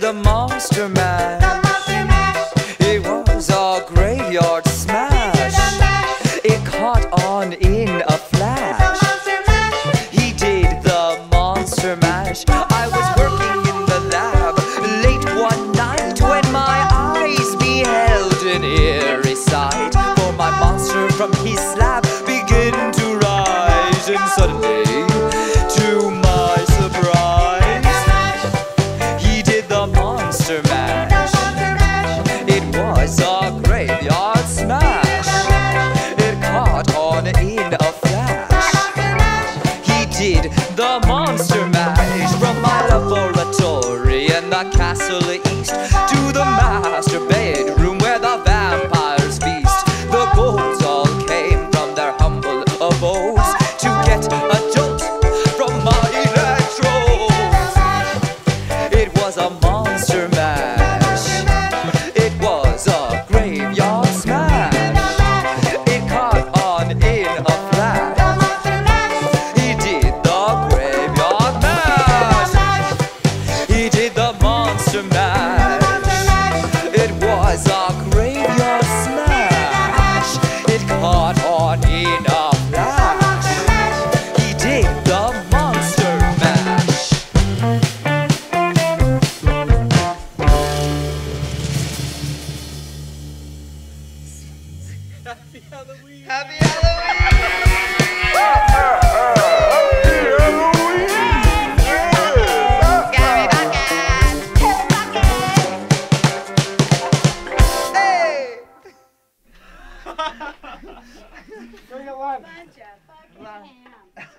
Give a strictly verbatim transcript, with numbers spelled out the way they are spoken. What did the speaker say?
The Monster Mash. The Monster Mash. It was a graveyard smash. He did a mash. It caught on in a flash. The Monster Mash. He did the Monster Mash. I was working in the lab late one night when my eyes beheld an eerie sight. For my monster from his slab began to rise, and suddenly, to my surprise, Monster Mash. It was a graveyard smash. It caught on in a flash. He did the Monster Mash. From my laboratory in the castle east to the master bedroom where the vampires feast. The ghouls all came from their humble abodes to get a jolt from my electrodes. It was a Monster Mash. It was a graveyard smash. It caught on in a flash. He did the graveyard mash. He did the Monster Mash. It was a graveyard smash. It caught on in a flash. He did the Monster Mash. Happy Halloween! Happy Halloween! Scary Pockets! Scary Pockets! Hey! Bring it one! Bunch of fucking ham.